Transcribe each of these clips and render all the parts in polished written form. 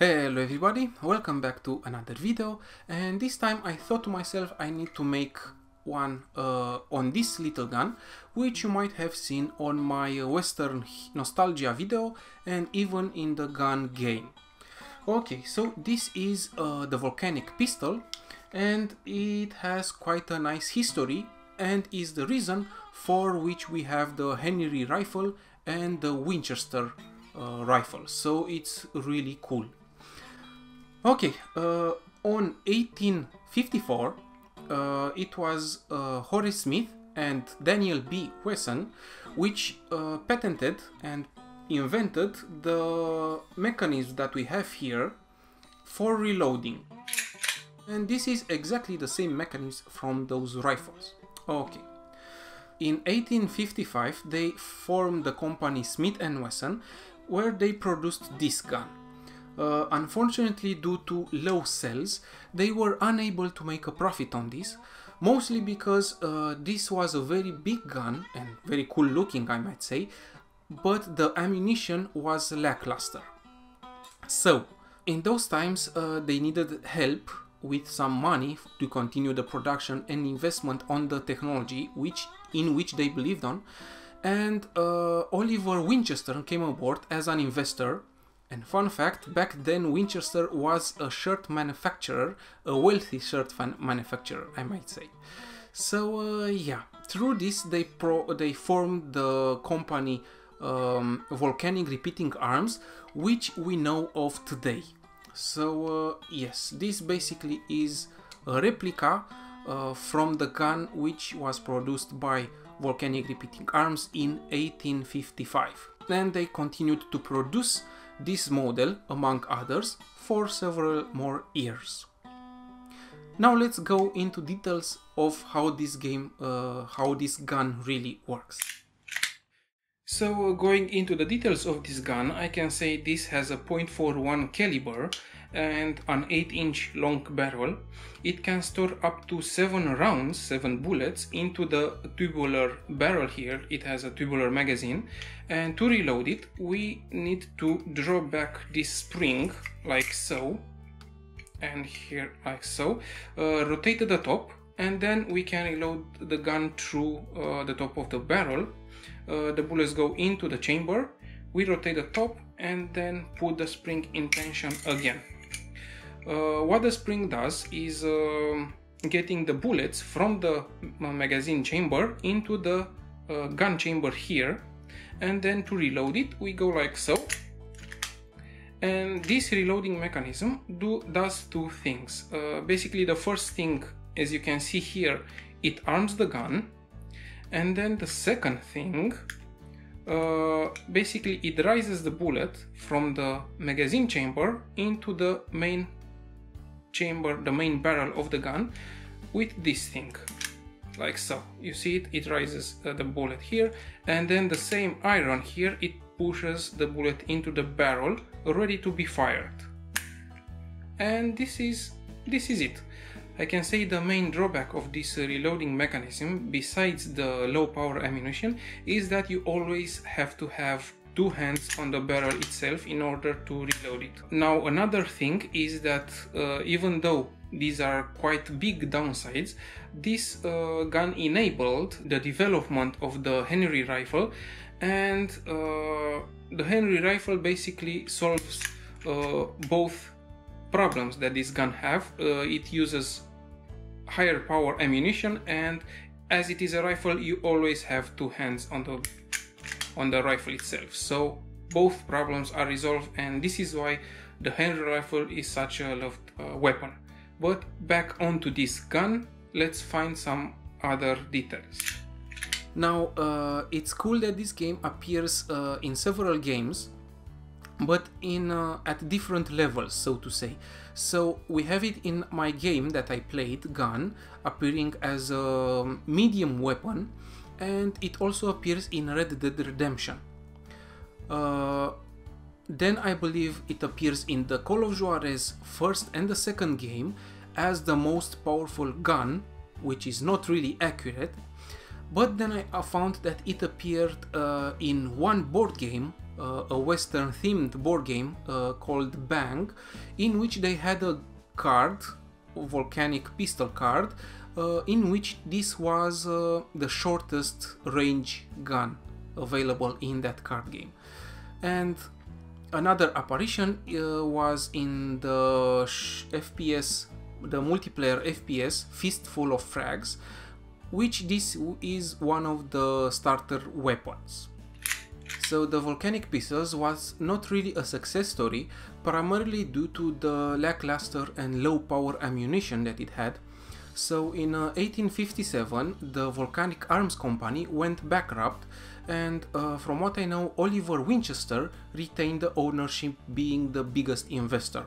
Hello everybody, welcome back to another video, and this time I thought to myself I need to make one on this little gun, which you might have seen on my Western Nostalgia video and even in the gun game. Okay, so this is the Volcanic Pistol, and it has quite a nice history and is the reason for which we have the Henry rifle and the Winchester rifle, so it's really cool. Okay, on 1854, it was Horace Smith and Daniel B. Wesson which patented and invented the mechanism that we have here for reloading. And this is exactly the same mechanism from those rifles. Okay. In 1855, they formed the company Smith & Wesson, where they produced this gun. Unfortunately, due to low sales, they were unable to make a profit on this, mostly because this was a very big gun and very cool looking, I might say, but the ammunition was lackluster. So in those times they needed help with some money to continue the production and investment on the technology in which they believed on, and Oliver Winchester came aboard as an investor. And fun fact, back then Winchester was a shirt manufacturer, a wealthy shirt manufacturer, I might say. So yeah, through this they formed the company Volcanic Repeating Arms, which we know of today. So yes, this basically is a replica from the gun which was produced by Volcanic Repeating Arms in 1855. Then they continued to produce this model, among others, for several more years. Now let's go into details of how this game, how this gun really works. So going into the details of this gun, I can say this has a .41 caliber and an 8-inch long barrel. It can store up to 7 rounds, 7 bullets, into the tubular barrel here. It has a tubular magazine, and to reload it we need to draw back this spring, like so, and here like so, rotate at the top, and then we can reload the gun through the top of the barrel. The bullets go into the chamber, we rotate the top and then put the spring in tension again. What the spring does is getting the bullets from the magazine chamber into the gun chamber here, and then to reload it we go like so. And this reloading mechanism does two things. Basically the first thing, as you can see here, it arms the gun. And then the second thing, basically it rises the bullet from the magazine chamber into the main chamber, the main barrel of the gun, with this thing, like so. You see it, it rises the bullet here, and then the same iron here, it pushes the bullet into the barrel, ready to be fired. And this is it. I can say the main drawback of this reloading mechanism, besides the low power ammunition, is that you always have to have two hands on the barrel itself in order to reload it. Now another thing is that even though these are quite big downsides, this gun enabled the development of the Henry rifle, and the Henry rifle basically solves both problems that this gun have. It uses higher power ammunition, and as it is a rifle you always have two hands on the rifle itself, so both problems are resolved, and this is why the Henry rifle is such a loved weapon. But back onto this gun, let's find some other details. Now it's cool that this game appears in several games, but at different levels, so to say. So we have it in my game that I played, Gun, appearing as a medium weapon, and it also appears in Red Dead Redemption. Then I believe it appears in the Call of Juarez first and the second game as the most powerful gun, which is not really accurate, but then I found that it appeared in one board game a Western-themed board game called Bang, in which they had a card, a Volcanic Pistol card, in which this was the shortest range gun available in that card game. And another apparition was in the FPS, the multiplayer FPS Fistful of Frags, which this is one of the starter weapons. So the Volcanic Pistols was not really a success story, primarily due to the lackluster and low power ammunition that it had. So in 1857 the Volcanic Arms Company went bankrupt, and from what I know, Oliver Winchester retained the ownership, being the biggest investor.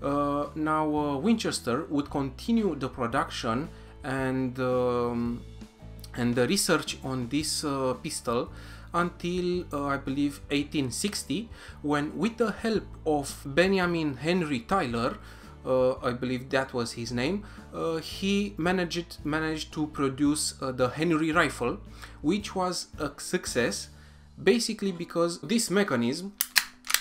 Winchester would continue the production and the research on this pistol until I believe 1860, when with the help of Benjamin Henry Tyler, I believe that was his name, he managed to produce the Henry rifle, which was a success, basically because this mechanism,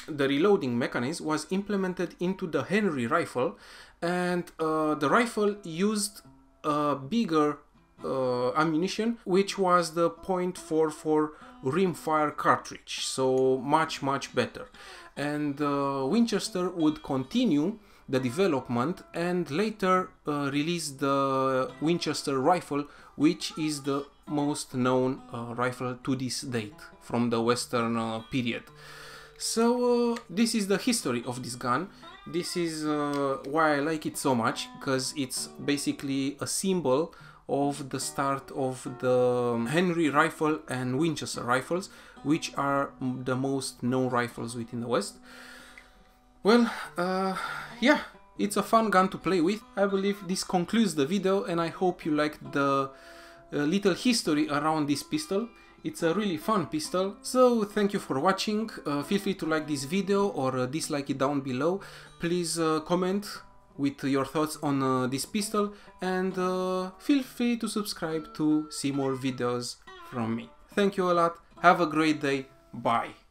the reloading mechanism, was implemented into the Henry rifle, and the rifle used a bigger ammunition, which was the .44 rimfire cartridge, so much better. And Winchester would continue the development and later release the Winchester rifle, which is the most known rifle to this date from the Western period. So this is the history of this gun. This is why I like it so much, because it's basically a symbol of the start of the Henry rifle and Winchester rifles, which are the most known rifles within the West. Well, yeah, it's a fun gun to play with. I believe this concludes the video, and I hope you liked the little history around this pistol. It's a really fun pistol. So thank you for watching. Feel free to like this video or dislike it down below. Please comment with your thoughts on this pistol, and feel free to subscribe to see more videos from me. Thank you a lot. Have a great day. Bye.